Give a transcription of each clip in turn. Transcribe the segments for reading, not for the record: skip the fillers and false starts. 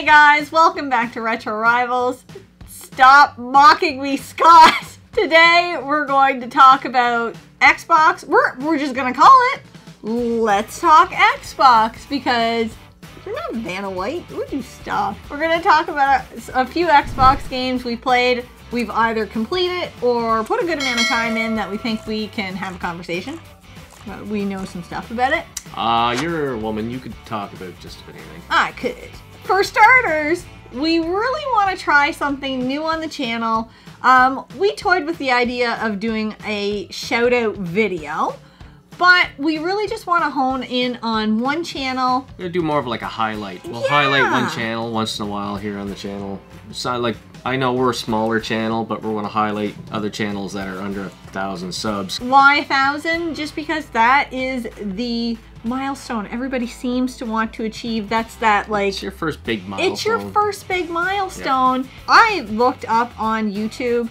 Hey guys, welcome back to Retro Rivals. Stop mocking me, Scott! Today we're going to talk about Xbox. We're just gonna call it Let's Talk Xbox because you're not Vanna White. Would you stop? We're gonna talk about a few Xbox games we played, we've either completed or put a good amount of time in that we think we can have a conversation. We know some stuff about it. You're a woman. You could talk about just about anything. I could. For starters, we really want to try something new on the channel. We toyed with the idea of doing a shout-out video, but we really just want to hone in on one channel. We're going to do more of like a highlight. We'll highlight one channel once in a while here on the channel. So like, I know we're a smaller channel, but we want to highlight other channels that are under 1,000 subs. Why 1,000? Just because that is the milestone everybody seems to want to achieve. That's that, like, it's your first big milestone. It's your first big milestone. Yeah. I looked up on YouTube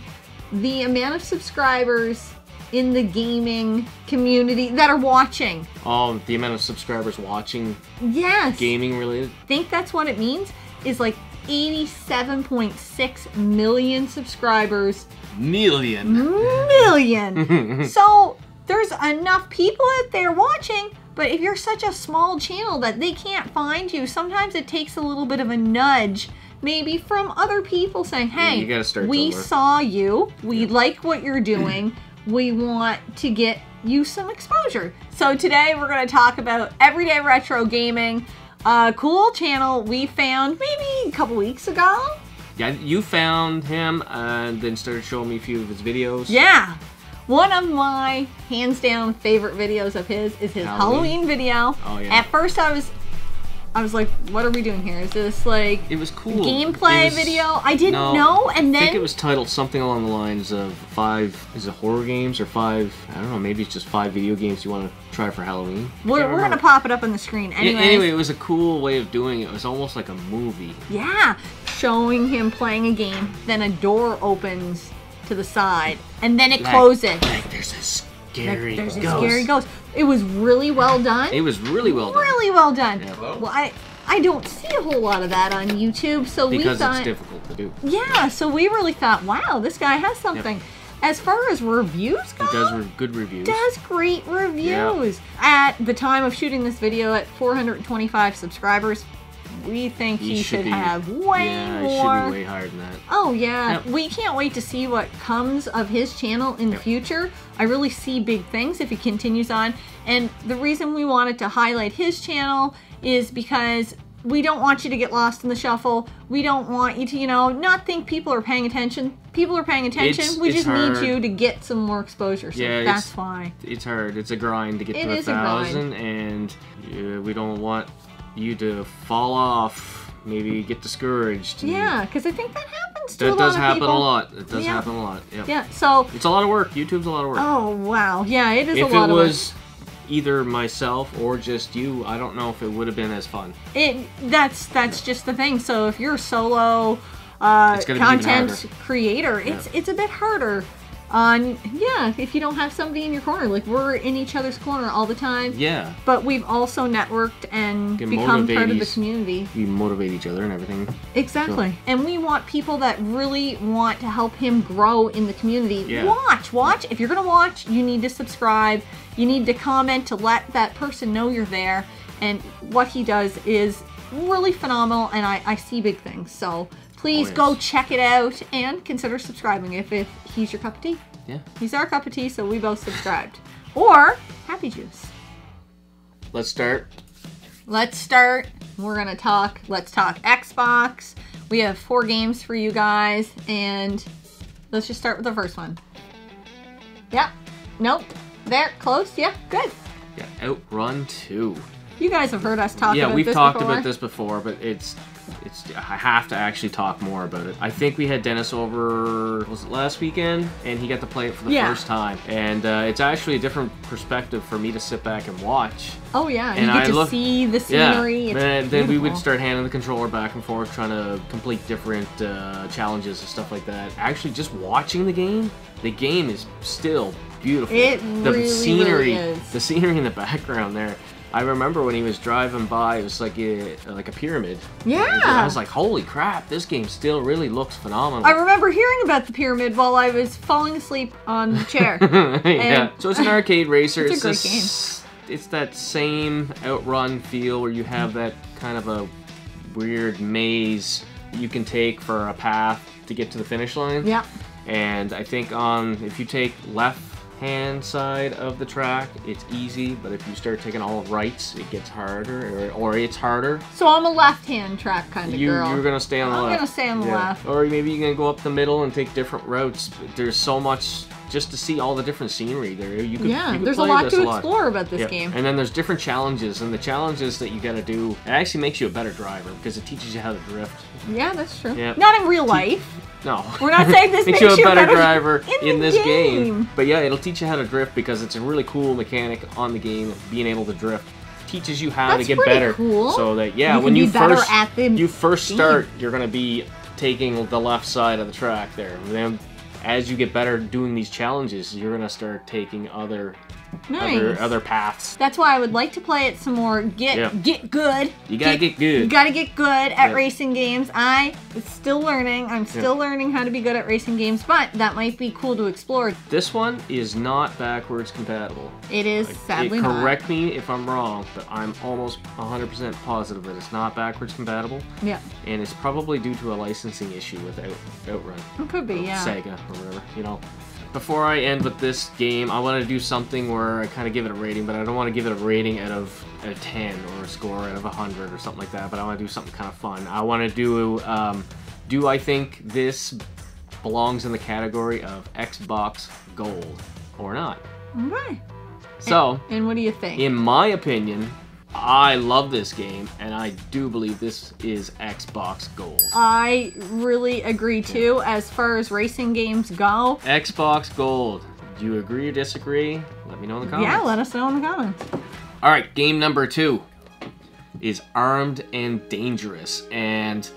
the amount of subscribers in the gaming community that are watching. Oh, the amount of subscribers watching? Yes. Gaming related? I think that's what it means, is like 87.6 million subscribers. Million. So there's enough people out there watching, but if you're such a small channel that they can't find you, sometimes it takes a little bit of a nudge, maybe from other people saying, hey, we saw you, we like what you're doing, we want to get you some exposure. So today we're going to talk about Everyday Retro Gaming, a cool channel we found maybe a couple weeks ago. Yeah, you found him and then started showing me a few of his videos. Yeah. One of my hands down favorite videos of his is his Halloween video. Oh yeah. At first I was like, what are we doing here? Is this like it was cool gameplay video? I didn't know, and then I think it was titled something along the lines of five horror games or I don't know, maybe it's just 5 video games you want to try for Halloween. We're gonna pop it up on the screen anyway. Anyway, it was a cool way of doing it. It was almost like a movie. Yeah. Showing him playing a game, then a door opens to the side, and then it closes. Like there's a scary ghost. There's a scary ghost. It was really well done. It was really well done. Really well done. Yeah. Well, I don't see a whole lot of that on YouTube, so because we thought, it's difficult to do. Yeah, so we really thought, wow, this guy has something. Yep. As far as reviews go, he does good reviews. Does great reviews. Yeah. At the time of shooting this video, at 425 subscribers. We think he should have way more. Yeah, should be way higher than that. Oh, yeah. No. We can't wait to see what comes of his channel in the future. I really see big things if he continues on. And the reason we wanted to highlight his channel is because we don't want you to get lost in the shuffle. We don't want you to, you know, not think people are paying attention. People are paying attention. We just need you to get some more exposure. So yeah, that's why. It's hard. It's a grind to get to 1,000. And we don't want you to fall off, maybe get discouraged. Yeah, because I think that happens to a lot of people. It does happen a lot. Yep. Yeah, so it's a lot of work. YouTube's a lot of work. Oh wow, yeah, it is a lot of work. If it was either myself or just you, I don't know if it would have been as fun. That's just the thing. So if you're a solo content creator, it's a bit harder. Yeah, if you don't have somebody in your corner, like we're in each other's corner all the time. Yeah. But we've also networked and become part of the community. We motivate each other and everything. Exactly. So. And we want people that really want to help him grow in the community. Yeah. Watch. If you're going to watch, you need to subscribe. You need to comment to let that person know you're there. And what he does is really phenomenal, and I see big things. So please go check it out and consider subscribing if he's your cup of tea. Yeah. He's our cup of tea, so we both subscribed. Or happy juice. Let's start. We're going to talk. Let's talk Xbox. We have 4 games for you guys, and let's just start with the first one. Yeah. Nope. There. Close. Yeah. Good. Yeah. Outrun 2. You guys have heard us talk about this before. Yeah, we've talked about this before, but I have to actually talk more about it. I think we had Dennis over, was it last weekend? And he got to play it for the first time. And it's actually a different perspective for me to sit back and watch. Oh yeah, and you get to see the scenery. Yeah. And then we would start handing the controller back and forth, trying to complete different challenges and stuff like that. Actually, just watching the game is still beautiful. It really is. The scenery in the background there. I remember when he was driving by, it was like a pyramid. Yeah. I was like, holy crap, this game still really looks phenomenal. I remember hearing about the pyramid while I was falling asleep on the chair. Yeah. So it's an arcade racer. It's a great game. It's that same Outrun feel where you have that kind of a weird maze you can take for a path to get to the finish line. Yeah. And I think if you take left-hand side of the track, it's easy, but if you start taking all rights, it gets harder, or it's harder. So I'm a left-hand track kind of girl. You're gonna stay on the left. I'm gonna stay on the left. Or maybe you're gonna go up the middle and take different routes. There's so much just to see all the different scenery there. You could there's a lot to explore about this game. And then there's different challenges, and the challenges that you gotta do, it actually makes you a better driver because it teaches you how to drift. Yeah, that's true. Yep. Not in real life. No. We're not saying this makes you a better driver in this game. But yeah, it'll teach you how to drift because it's a really cool mechanic on the game of being able to drift. Teaches you how to get better. Cool. So that when you first start, you're gonna be taking the left side of the track there. And then as you get better doing these challenges, you're gonna start taking other paths. That's why I would like to play it some more. Get good. You gotta get good. You gotta get good at racing games. I am still learning. I'm still learning how to be good at racing games, but that might be cool to explore. This one is not backwards compatible. It is, sadly not. Correct me if I'm wrong, but I'm almost 100% positive that it's not backwards compatible. Yeah. And it's probably due to a licensing issue with Outrun. It could be, Sega or whatever, Before I end with this game, I want to do something where I kind of give it a rating, but I don't want to give it a rating out of a 10 or a score out of 100 or something like that, but I want to do something kind of fun. I want to do, do I think this belongs in the category of Xbox Gold or not? Okay. So. And what do you think? In my opinion, I love this game, and I do believe this is Xbox Gold. I really agree too, as far as racing games go. Xbox Gold. Do you agree or disagree? Let me know in the comments. Yeah, let us know in the comments. All right, game number 2 is Armed and Dangerous, and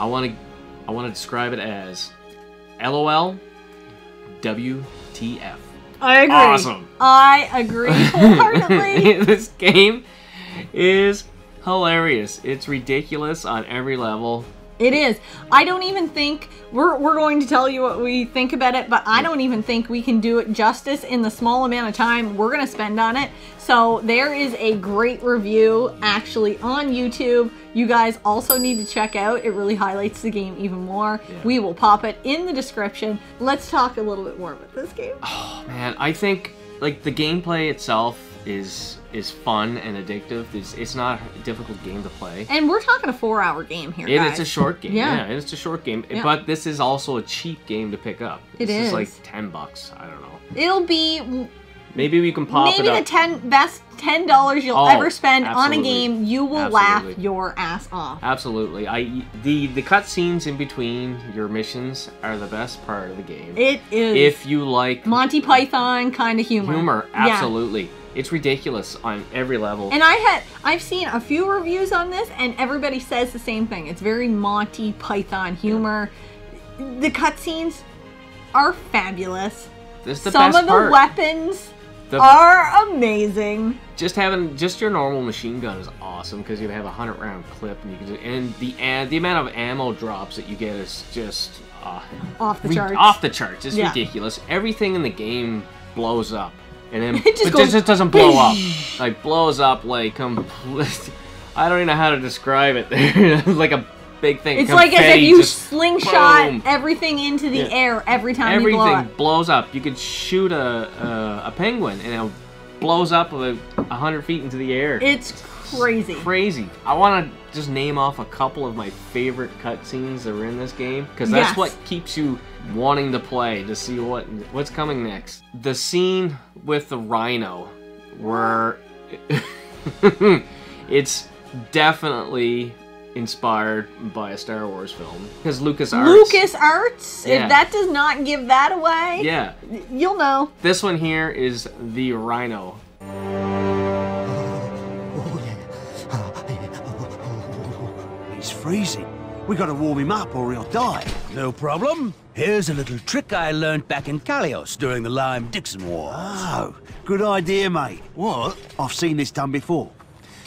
I want to describe it as LOL WTF. I agree. Awesome. I agree wholeheartedly. This game is hilarious. It's ridiculous on every level. It is. I don't even think we're going to tell you what we think about it, but I don't even think we can do it justice in the small amount of time we're going to spend on it. So there is a great review actually on YouTube. You guys also need to check out. It really highlights the game even more. Yeah. We will pop it in the description. Let's talk a little bit more about this game. Oh man, I think the gameplay itself is fun and addictive. It's not a difficult game to play. And we're talking a 4-hour game here, guys. It's a short game. Yeah, it's a short game. Yeah. But this is also a cheap game to pick up. This is like $10. I don't know. It'll be... Maybe we can pop it up. Maybe the best $10 you'll ever spend on a game. You will laugh your ass off. Absolutely. The cutscenes in between your missions are the best part of the game. It is. If you like... Monty Python kind of humor. Humor, absolutely. Yeah. It's ridiculous on every level. And I've seen a few reviews on this, and everybody says the same thing. It's very Monty Python humor. Yeah. The cutscenes are fabulous. Some of the weapons are amazing. Just your normal machine gun is awesome because you have a 100-round clip, and you can the amount of ammo drops that you get is just off the charts. Off the charts. It's ridiculous. Everything in the game blows up. And then it just doesn't blow up. Like blows up like complete. I don't even know how to describe it. It's like a big thing. It's confetti, like as if you slingshot everything into the air every time you blow up. Everything blows up. You could shoot a penguin and it blows up about 100 feet into the air. It's crazy. It's crazy. I want to just name off a couple of my favorite cutscenes that were in this game because that's what keeps you wanting to play to see what's coming next. The scene with the rhino, where it's definitely inspired by a Star Wars film because LucasArts. If that does not give that away, you'll know. This one here is the rhino. He's freezing. We got to warm him up or he'll die. No problem. Here's a little trick I learned back in Calios during the Lyme-Dixon Wars. Oh, good idea, mate. What? I've seen this done before.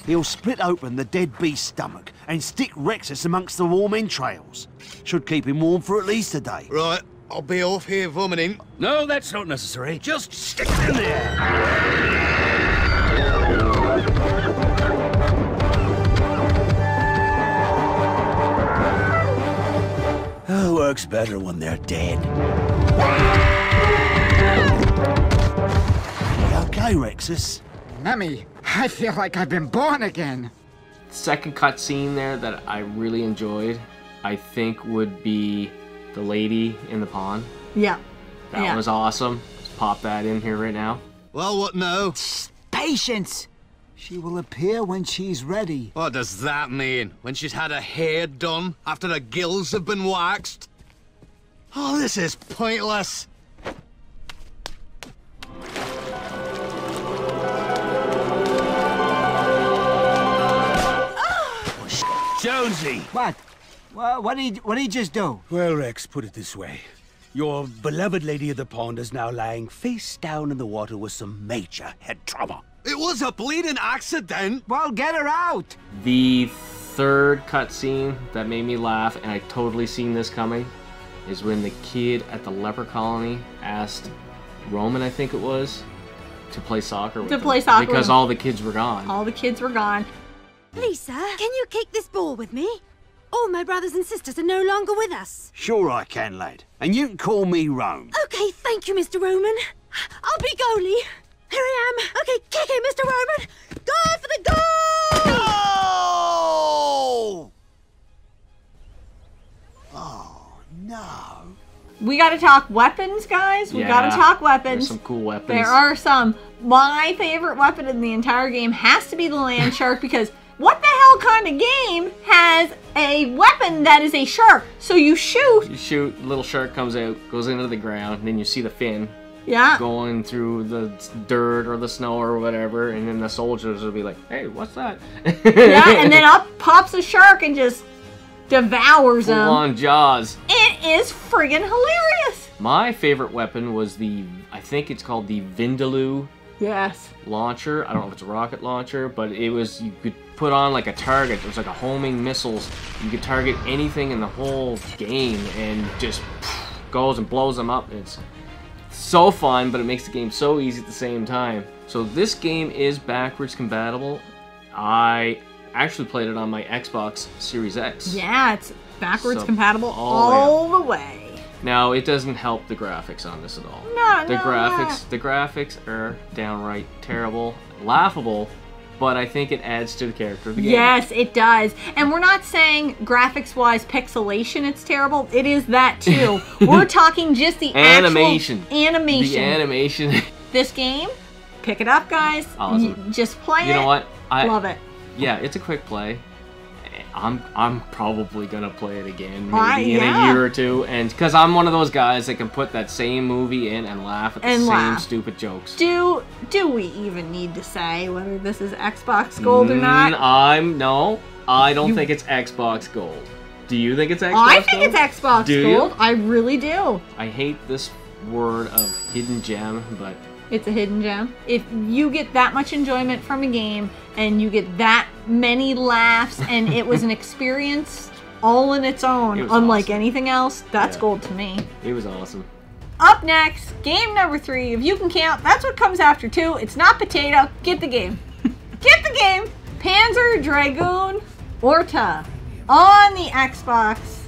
He'll split open the dead beast's stomach and stick Rexus amongst the warm entrails. Should keep him warm for at least a day. Right, I'll be off here vomiting. No, that's not necessary. Just stick it in there. Oh, works better when they're dead. You okay, Rexus? Mummy, I feel like I've been born again. The second cutscene there that I really enjoyed, I think, would be the lady in the pond. Yeah. That was awesome. Let's pop that in here right now. Well, what now? Patience! She will appear when she's ready. What does that mean? When she's had her hair done after her gills have been waxed? Oh, this is pointless. Oh, Jonesy! What? What did he just do? Well, Rex, put it this way. Your beloved lady of the pond is now lying face down in the water with some major head trauma. It was a bleeding accident. Well, get her out. The third cutscene that made me laugh, and I totally seen this coming, is when the kid at the leper colony asked Roman, I think it was, to play soccer with him. To play soccer because all the kids were gone. All the kids were gone. Lisa, can you kick this ball with me? All my brothers and sisters are no longer with us. Sure I can, lad. And you can call me Rome. Okay, thank you, Mr. Roman. I'll be goalie. Here I am. Okay, kick it, Mr. Roman. Go for the goal! Goal! Oh, no. We gotta talk weapons, guys. We gotta talk weapons. There's some cool weapons. There are some. My favorite weapon in the entire game has to be the land shark, because what the hell kind of game has a weapon that is a shark? So you shoot. You shoot, little shark comes out, goes into the ground, and then you see the fin. Yeah. Going through the dirt or the snow or whatever, and then the soldiers will be like, hey, what's that? Yeah, and then up pops a shark and just devours them. Long jaws. It is friggin' hilarious. My favorite weapon was the, I think it's called the Vindaloo launcher. I don't know if it's a rocket launcher, but it was, you could put on like a target. It was like a homing missiles. You could target anything in the whole game and just goes and blows them up. It's so fun, but it makes the game so easy at the same time. So this game is backwards compatible. I actually played it on my Xbox Series X. Yeah, it's backwards compatible all the way. Now, it doesn't help the graphics on this at all. No, the graphics are downright terrible, laughable, but I think it adds to the character of the game. Yes, it does. And we're not saying graphics-wise pixelation it's terrible. It is that, too. We're talking just the animation. The animation. This game, pick it up, guys. Awesome. Just play it. You know what? I love it. Yeah, it's a quick play. I'm probably going to play it again maybe in a year or two, and because I'm one of those guys that can put that same movie in and laugh at the same stupid jokes. Do we even need to say whether this is Xbox Gold or not? No, I don't think it's Xbox Gold. Do you think it's Xbox Gold? I think it's Xbox Gold. I really do. I hate this word of hidden gem, but... It's a hidden gem. If you get that much enjoyment from a game and you get that many laughs and it was an experience all in its own, unlike anything else, that's gold to me. It was awesome. Up next, game number 3. If you can count, that's what comes after 2. It's not potato. Get the game. Get the game. Panzer Dragoon Orta on the Xbox.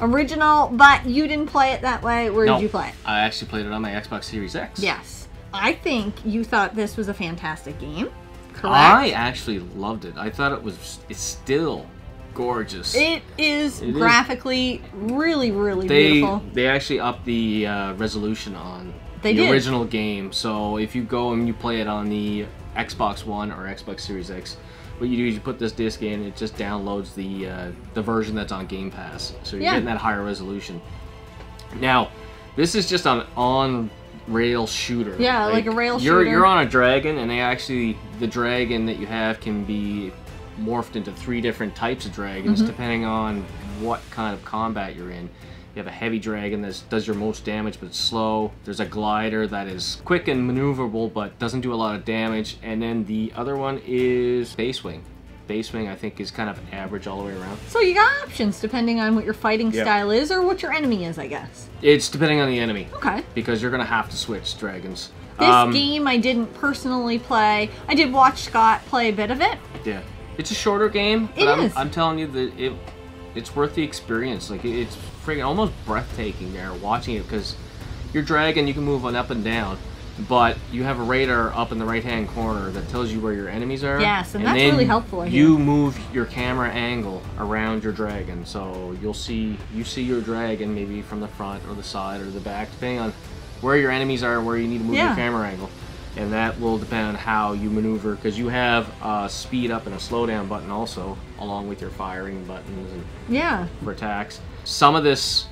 Original, but you didn't play it that way. Where did you play it? I actually played it on my Xbox Series X. Yes. I think you thought this was a fantastic game, correct? I actually loved it. I thought it was, it's still gorgeous. It is graphically really, really beautiful. They actually upped the resolution on the original game. So if you go and you play it on the Xbox One or Xbox Series X, what you do is you put this disc in, it just downloads the version that's on Game Pass. So you're getting that higher resolution. Now, this is just on rail shooter. Yeah, like a rail shooter. You're on a dragon, and they actually, the dragon that you have can be morphed into 3 different types of dragons depending on what kind of combat you're in. You have a heavy dragon that does your most damage but it's slow. There's a glider that is quick and maneuverable but doesn't do a lot of damage. And then the other one is Basewing. Basewing, I think, is kind of average all the way around. So you got options depending on what your fighting style is or what your enemy is, I guess. It's depending on the enemy. Okay. Because you're going to have to switch dragons. This game I didn't personally play. I did watch Scott play a bit of it. Yeah. It's a shorter game. But I'm telling you that it's worth the experience. Like, it's freaking almost breathtaking there watching it, because your dragon, you can move on up and down, but you have a radar up in the right-hand corner that tells you where your enemies are. Yes, and that's really helpful. You move your camera angle around your dragon, so you'll see your dragon maybe from the front or the side or the back, depending on where your enemies are, where you need to move your camera angle. And that will depend on how you maneuver, because you have a speed up and a slowdown button also, along with your firing buttons and for attacks. Some of this,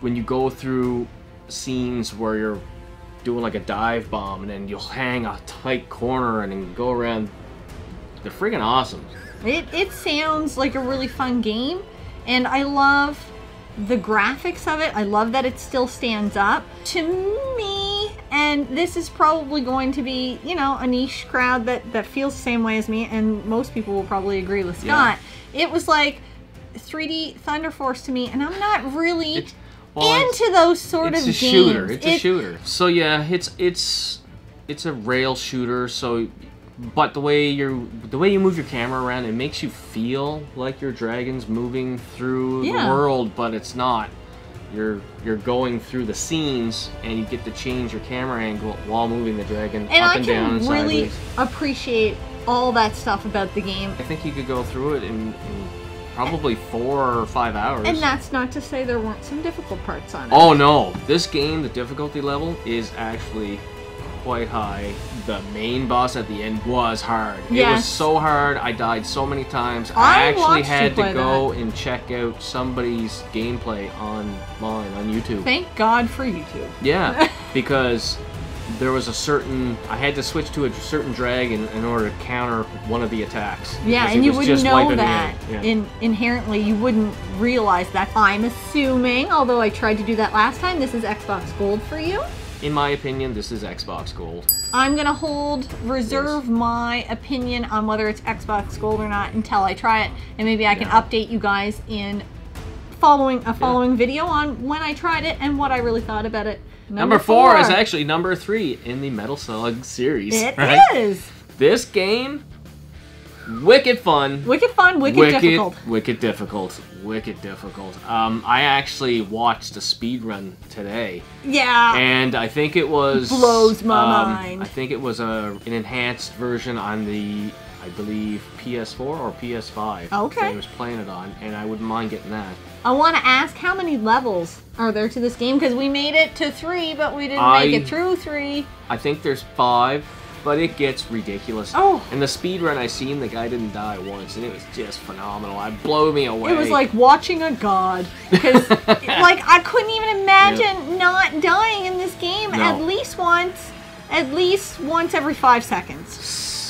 when you go through scenes where you're doing like a dive bomb and then you'll hang a tight corner and then go around, they're friggin' awesome. It sounds like a really fun game, and I love the graphics of it. I love that it still stands up. To me, and this is probably going to be, you know, a niche crowd that feels the same way as me, and most people will probably agree with Scott. Yeah. It was like 3D Thunder Force to me, and I'm not really into those sort of games. It's a shooter. It's a shooter. So yeah, it's a rail shooter. So, but the way you move your camera around, it makes you feel like your dragon's moving through the world, but it's not. You're going through the scenes, and you get to change your camera angle while moving the dragon up and down and sideways. And I can really appreciate all that stuff about the game. I think you could go through it in probably 4 or 5 hours. And that's not to say there weren't some difficult parts on it. Oh no, this game, the difficulty level is actually quite high. The main boss at the end was hard. Yes. It was so hard. I died so many times. I actually had to go and check out somebody's gameplay online on YouTube. Thank God for YouTube. Yeah, because there was a certain... I had to switch to a certain dragon in order to counter one of the attacks. Yeah, and you wouldn't know that. Yeah. Inherently, you wouldn't realize that. I'm assuming, although I tried to do that last time, this is Xbox Gold for you. In my opinion, this is Xbox Gold. I'm gonna reserve my opinion on whether it's Xbox Gold or not until I try it, and maybe I can update you guys in a following video on when I tried it and what I really thought about it. Number four is actually number 3 in the Metal Slug series. It is! This game, wicked fun. Wicked fun, wicked difficult. Wicked difficult. Wicked difficult. I actually watched a speed run today. Yeah. And I think it was... blows my mind. I think it was an enhanced version on the, I believe, PS4 or PS5. Okay. That I was playing it on, and I wouldn't mind getting that. I want to ask, how many levels are there to this game? Because we made it to 3, but we didn't make it through 3. I think there's 5. But it gets ridiculous. Oh! And the speed run I seen, the guy didn't die once, and it was just phenomenal. It blew me away. It was like watching a god, because like I couldn't even imagine not dying in this game at least once every 5 seconds.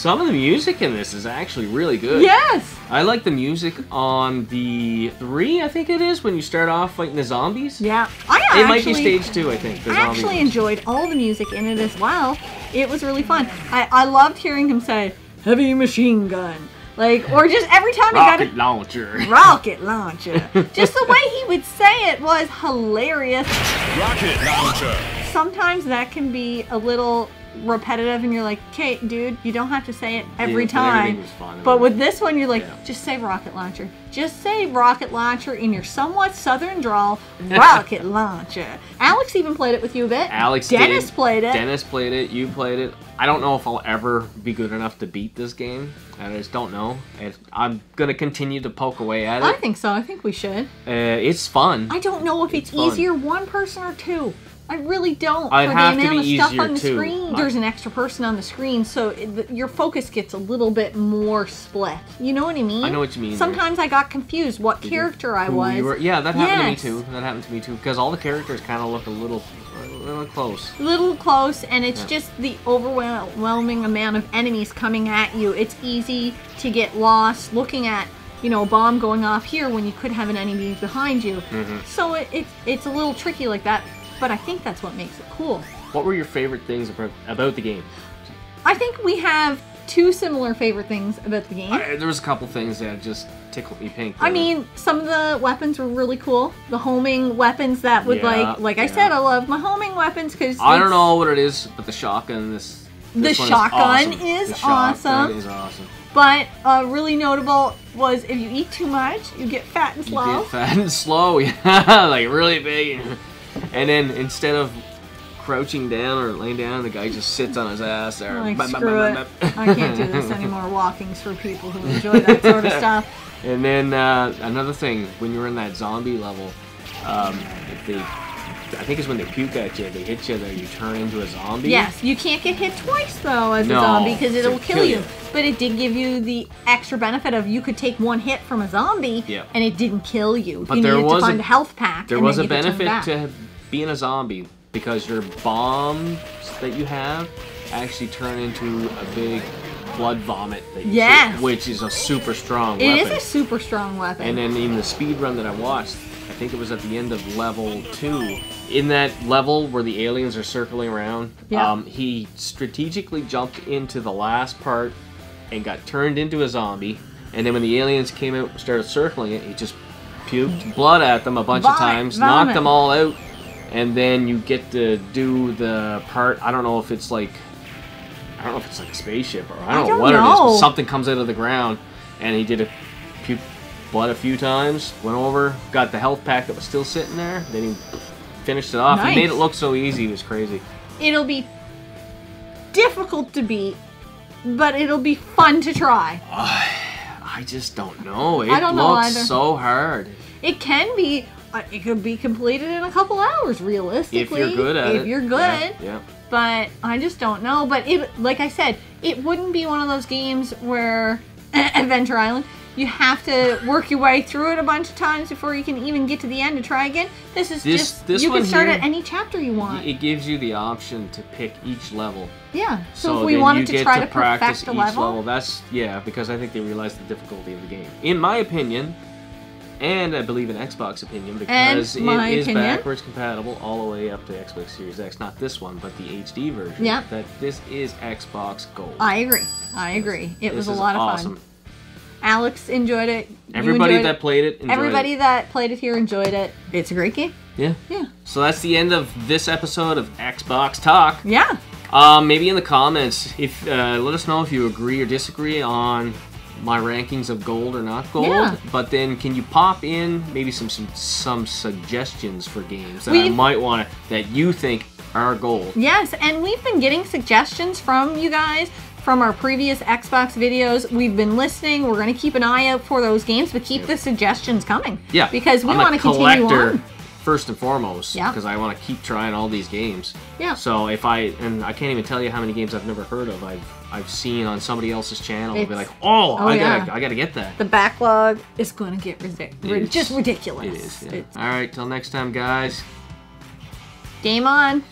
Some of the music in this is actually really good. Yes. I like the music on the 3, I think it is, when you start off fighting the zombies. Yeah. It might be stage 2, I think. I actually enjoyed all the music in it as well. It was really fun. I loved hearing him say, heavy machine gun. Like, or just every time he got a... Rocket launcher. Just the way he would say it was hilarious. Rocket launcher. Sometimes that can be a little repetitive, and you're like, okay, dude, you don't have to say it every time. But with this one, you're like, just say rocket launcher. Just say rocket launcher in your somewhat southern drawl. Rocket launcher. Alex even played it with you a bit. Alex did. Dennis played it. Dennis played it. You played it. I don't know if I'll ever be good enough to beat this game. I just don't know. I'm going to continue to poke away at it. I think so. I think we should. It's fun. I don't know if it's easier one person or two. I really don't. For the amount of stuff on the screen, there's an extra person on the screen, so your focus gets a little bit more split. You know what I mean? I know what you mean. Sometimes I got confused what character I was. Yeah, that happened to me too. That happened to me too, because all the characters kind of look a little close. Little close, and it's just the overwhelming amount of enemies coming at you. It's easy to get lost looking at you know, a bomb going off here when you could have an enemy behind you. Mm-hmm. So it's a little tricky like that, but I think that's what makes it cool. What were your favorite things about the game? I think we have two similar favorite things about the game. There was a couple things that just tickled me pink. I mean, some of the weapons were really cool. The homing weapons that would, like I said, I love my homing weapons because I don't know what it is, but the shotgun is awesome. But really notable was if you eat too much, you get fat and slow. You get fat and slow, yeah, like really big. And then instead of crouching down or laying down, the guy just sits on his ass there. Like, screw it. I can't do this anymore. Walking's for people who enjoy that sort of stuff. And then another thing, when you're in that zombie level, I think it's when they puke at you, they hit you, there you turn into a zombie. Yes, you can't get hit twice though as a zombie because it'll kill you. But it did give you the extra benefit of you could take one hit from a zombie and it didn't kill you. But you needed to find a health pack. There was a benefit to being a zombie, because your bombs that you have actually turn into a big blood vomit that you shoot, which is a super strong weapon. It is a super strong weapon. And then in the speed run that I watched, I think it was at the end of level 2, in that level where the aliens are circling around, he strategically jumped into the last part and got turned into a zombie, and then when the aliens came out and started circling it, he just puked blood at them a bunch of times, knocked them all out. And then you get to do the part, I don't know if it's like a spaceship or I don't know what it is, but something comes out of the ground, and he did a puke blood a few times, went over, got the health pack that was still sitting there, then he finished it off. Nice. He made it look so easy, it was crazy. It'll be difficult to beat, but it'll be fun to try. I just don't know. It looks so hard. It can be. It could be completed in a couple hours, realistically. If you're good at it. If you're good. Yeah. But I just don't know. But it, like I said, it wouldn't be one of those games where, Adventure Island, you have to work your way through it a bunch of times before you can even get to the end to try again. You can start at any chapter you want. It gives you the option to pick each level. Yeah. So if we wanted to try to practice each level, that's, because I think they realized the difficulty of the game. In my opinion. And I believe in Xbox opinion, because it is backwards compatible all the way up to Xbox Series X. Not this one, but the HD version. Yep. That this is Xbox Gold. I agree. I agree. It was a lot of fun. Alex enjoyed it. Everybody that played it enjoyed it. Everybody that played it here enjoyed it. It's a great game. Yeah. Yeah. So that's the end of this episode of Xbox Talk. Yeah. Maybe in the comments, if let us know if you agree or disagree on my rankings of gold or not gold, but then can you pop in maybe some suggestions for games that I might want that you think are gold? Yes, and we've been getting suggestions from you guys from our previous Xbox videos. We've been listening. We're going to keep an eye out for those games, but keep the suggestions coming. Yeah, because we want to continue on. First and foremost, because I want to keep trying all these games. Yeah. So I can't even tell you how many games I've never heard of. I've seen on somebody else's channel and be like, I gotta get that. The backlog is gonna get just ridiculous. It is. All right, till next time, guys. Game on.